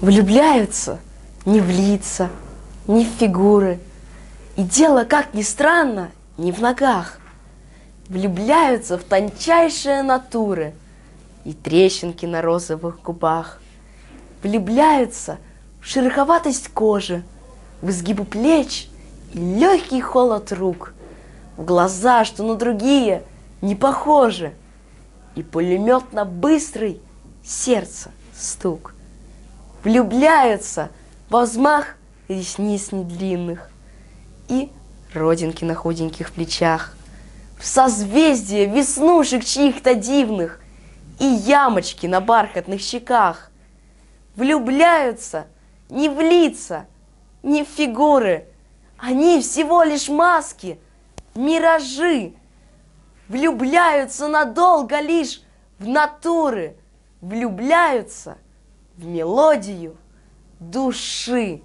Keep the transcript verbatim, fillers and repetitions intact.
Влюбляются не в лица, не в фигуры, и дело, как ни странно, не в ногах. Влюбляются в тончайшие натуры и трещинки на розовых губах. Влюбляются в шероховатость кожи, в изгибы плеч и легкий холод рук, в глаза, что на другие не похожи, и пулеметно-быстрый сердце стук. Влюбляются во взмах ресниц недлинных и родинки на худеньких плечах, в созвездие веснушек чьих-то дивных и ямочки на бархатных щеках. Влюбляются не в лица, не в фигуры, они всего лишь маски, миражи. Влюбляются надолго лишь в натуры, влюбляются в мелодию души.